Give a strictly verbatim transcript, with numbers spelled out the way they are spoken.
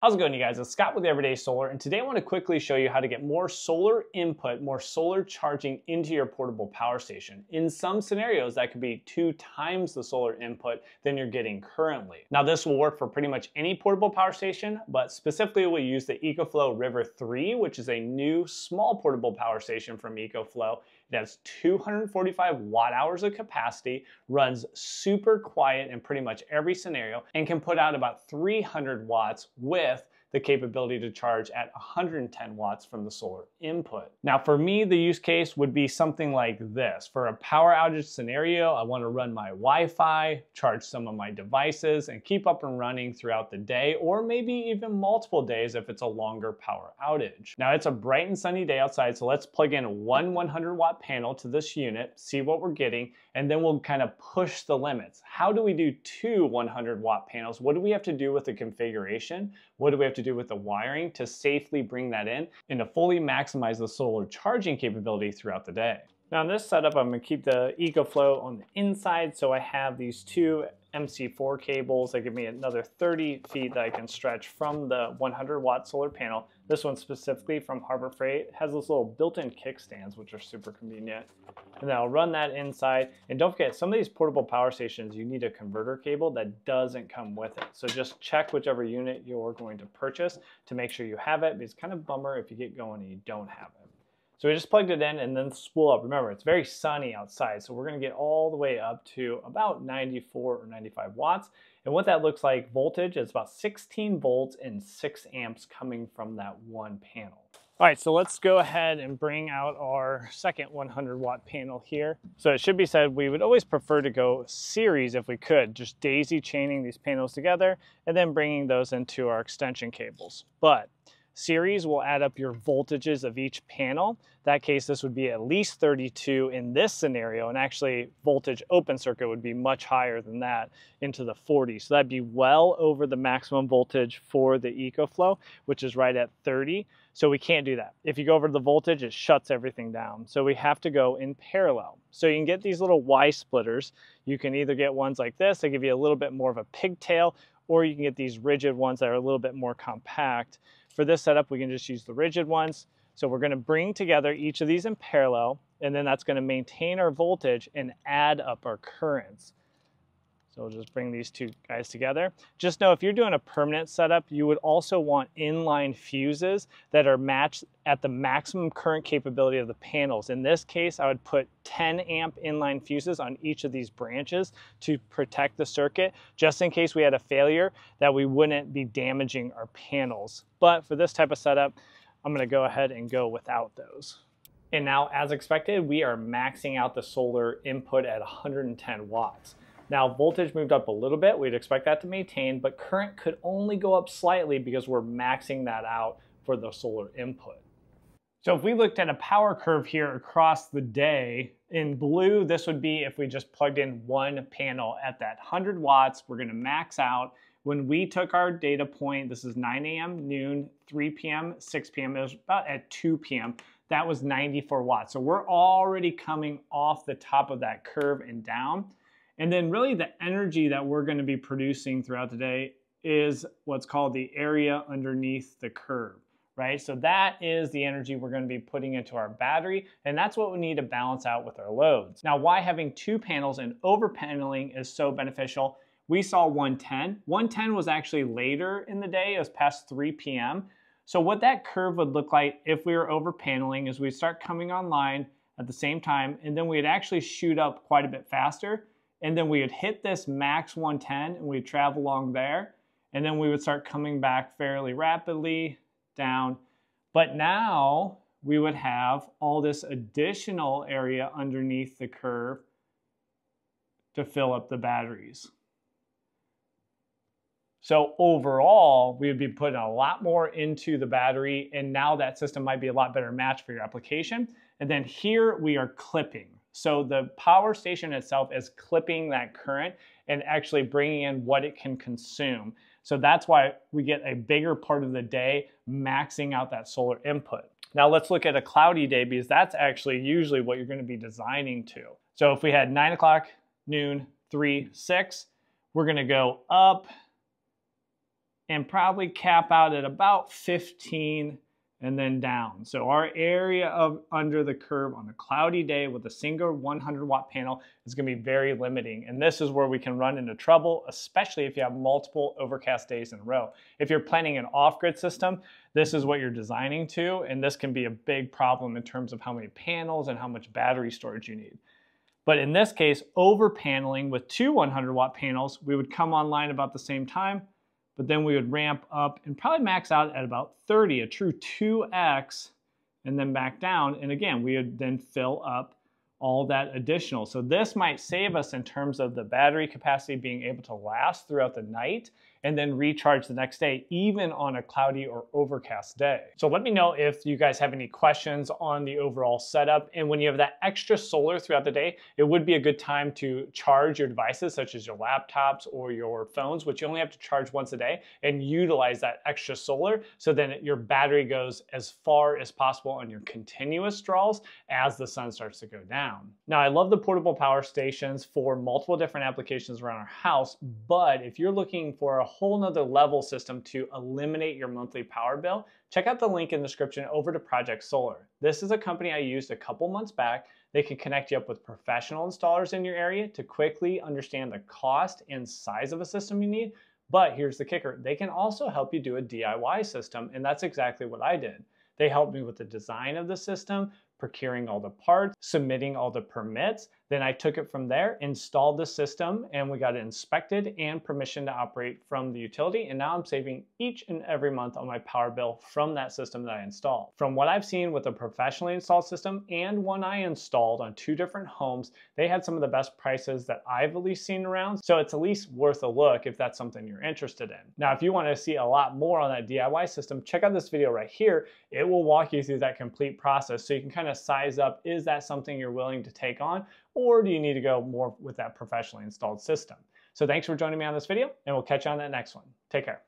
How's it going, you guys? It's Scott with Everyday Solar, and today I want to quickly show you how to get more solar input, more solar charging into your portable power station. In some scenarios, that could be two times the solar input than you're getting currently. Now, this will work for pretty much any portable power station, but specifically we'll use the EcoFlow River three, which is a new small portable power station from EcoFlow. It has two hundred forty-five watt hours of capacity, runs super quiet in pretty much every scenario, and can put out about three hundred watts with the capability to charge at one hundred ten watts from the solar input. Now, for me, the use case would be something like this. For a power outage scenario, I want to run my Wi-Fi, charge some of my devices, and keep up and running throughout the day, or maybe even multiple days if it's a longer power outage. Now, it's a bright and sunny day outside, so let's plug in one 100 watt panel to this unit, see what we're getting, and then we'll kind of push the limits. How do we do two 100 watt panels? What do we have to do with the configuration? What do we have to to do with the wiring to safely bring that in and to fully maximize the solar charging capability throughout the day. Now, in this setup, I'm going to keep the EcoFlow on the inside, so I have these two M C four cables that give me another thirty feet that I can stretch from the one hundred watt solar panel. This one specifically from Harbor Freight has those little built-in kickstands, which are super convenient. And then I'll run that inside. And don't forget, some of these portable power stations, you need a converter cable that doesn't come with it. So just check whichever unit you're going to purchase to make sure you have it. It's kind of a bummer if you get going and you don't have it. So we just plugged it in and then spool up. Remember, it's very sunny outside, so we're gonna get all the way up to about ninety-four or ninety-five watts. And what that looks like voltage is about sixteen volts and six amps coming from that one panel. All right, so let's go ahead and bring out our second one hundred watt panel here. So it should be said, we would always prefer to go series if we could, just daisy chaining these panels together and then bringing those into our extension cables. But series will add up your voltages of each panel. In that case, this would be at least thirty-two in this scenario, and actually voltage open circuit would be much higher than that, into the forties. So that'd be well over the maximum voltage for the EcoFlow, which is right at thirty. So we can't do that. If you go over the voltage, it shuts everything down. So we have to go in parallel. So you can get these little Y splitters. You can either get ones like this, they give you a little bit more of a pigtail, or you can get these rigid ones that are a little bit more compact. For this setup, we can just use the rigid ones. So we're gonna bring together each of these in parallel, and then that's gonna maintain our voltage and add up our currents. So we'll just bring these two guys together. Just know if you're doing a permanent setup, you would also want inline fuses that are matched at the maximum current capability of the panels. In this case, I would put ten amp inline fuses on each of these branches to protect the circuit, just in case we had a failure that we wouldn't be damaging our panels. But for this type of setup, I'm gonna go ahead and go without those. And now, as expected, we are maxing out the solar input at one hundred ten watts. Now, voltage moved up a little bit, we'd expect that to maintain, but current could only go up slightly because we're maxing that out for the solar input. So if we looked at a power curve here across the day, in blue, this would be if we just plugged in one panel at that one hundred watts, we're gonna max out. When we took our data point, this is nine A M, noon, three P M, six P M, it was about at two P M, that was ninety-four watts. So we're already coming off the top of that curve and down. And then really the energy that we're gonna be producing throughout the day is what's called the area underneath the curve, right? So that is the energy we're gonna be putting into our battery, and that's what we need to balance out with our loads. Now, why having two panels and over paneling is so beneficial, we saw one ten. one ten was actually later in the day, it was past three P M So what that curve would look like if we were over paneling is we'd start coming online at the same time, and then we'd actually shoot up quite a bit faster. And then we would hit this max one ten and we'd travel along there. And then we would start coming back fairly rapidly down. But now we would have all this additional area underneath the curve to fill up the batteries. So overall, we would be putting a lot more into the battery, and now that system might be a lot better match for your application. And then here we are clipping. So the power station itself is clipping that current and actually bringing in what it can consume. So that's why we get a bigger part of the day maxing out that solar input. Now let's look at a cloudy day, because that's actually usually what you're going to be designing to. So if we had nine o'clock, noon, three, six, we're going to go up and probably cap out at about fifteen and then down. So our area of under the curve on a cloudy day with a single one hundred watt panel is going to be very limiting. And this is where we can run into trouble, especially if you have multiple overcast days in a row. If you're planning an off-grid system, this is what you're designing to, and this can be a big problem in terms of how many panels and how much battery storage you need. But in this case, over paneling with two one hundred watt panels, we would come online about the same time, but then we would ramp up and probably max out at about thirty, a true two X, and then back down. And again, we would then fill up all that additional. So this might save us in terms of the battery capacity being able to last throughout the night and then recharge the next day, even on a cloudy or overcast day. So let me know if you guys have any questions on the overall setup. And when you have that extra solar throughout the day, it would be a good time to charge your devices, such as your laptops or your phones, which you only have to charge once a day, and utilize that extra solar so then your battery goes as far as possible on your continuous draws as the sun starts to go down. Now, I love the portable power stations for multiple different applications around our house, but if you're looking for a whole nother level system to eliminate your monthly power bill, check out the link in the description over to Project Solar. This is a company I used a couple months back. They can connect you up with professional installers in your area to quickly understand the cost and size of a system you need. But here's the kicker. They can also help you do a D I Y system, and that's exactly what I did. They helped me with the design of the system, procuring all the parts, submitting all the permits. Then I took it from there, installed the system, and we got it inspected and permission to operate from the utility. And now I'm saving each and every month on my power bill from that system that I installed. From what I've seen with a professionally installed system and one I installed on two different homes, they had some of the best prices that I've at least seen around. So it's at least worth a look if that's something you're interested in. Now, if you want to see a lot more on that D I Y system, check out this video right here. It will walk you through that complete process so you can kind of size up, is that something you're willing to take on? Or do you need to go more with that professionally installed system? So thanks for joining me on this video, and we'll catch you on that next one. Take care.